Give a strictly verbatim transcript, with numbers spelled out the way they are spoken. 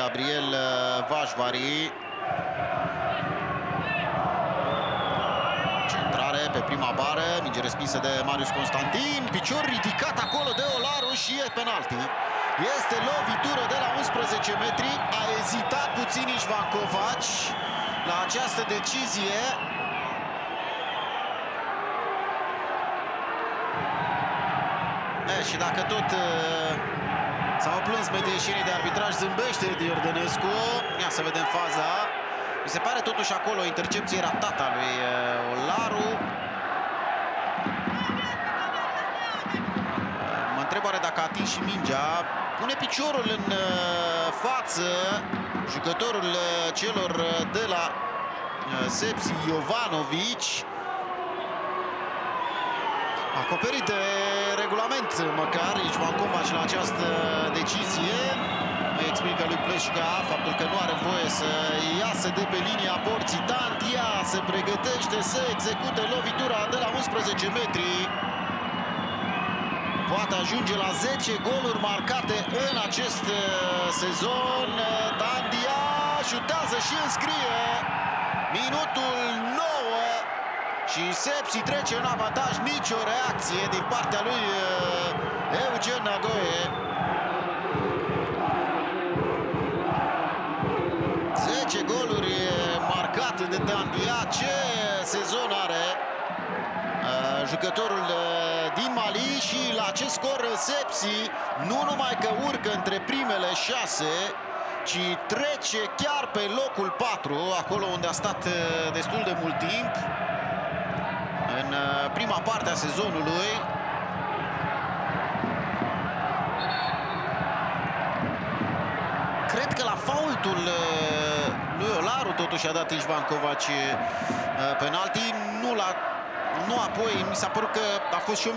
Gabriel Vajvari. Centrare pe prima bară, minge respinsă de Marius Constantin, picior ridicat acolo de Olaru și e penalti. Este lovitură de la unsprezece metri, a ezitat puțin Ištvan Kovács la această decizie. E, și dacă tot s-au plâns medieșinii de arbitraj, zâmbește de Iordănescu. Ia să vedem faza. Mi se pare totuși acolo o intercepție ratată a lui Olaru. Mă întreb oare dacă ating și mingea. Pune piciorul în față jucătorul celor de la Sepsi, Iovanovici. Acoperit de regulament, măcar, Ištvan Kovács la această decizie. Îi explică lui Pleșca faptul că nu are voie să iasă de pe linia porții. Tandia se pregătește să execute lovitura de la unsprezece metri. Poate ajunge la zece goluri marcate în acest sezon. Tandia șutează și înscrie. Minutul nouă. Și Sepsi trece în avantaj, nicio reacție din partea lui Eugen Nagoe. zece goluri marcate de Tandia. Ce sezon are jucătorul din Mali și la acest scor Sepsi nu numai că urcă între primele șase, ci trece chiar pe locul patru, acolo unde a stat destul de mult timp. În prima parte a sezonului. Cred că la faultul lui Olaru totuși a dat Ištvan Kovács penalti. Nu, la, nu apoi mi s-a părut că a fost și o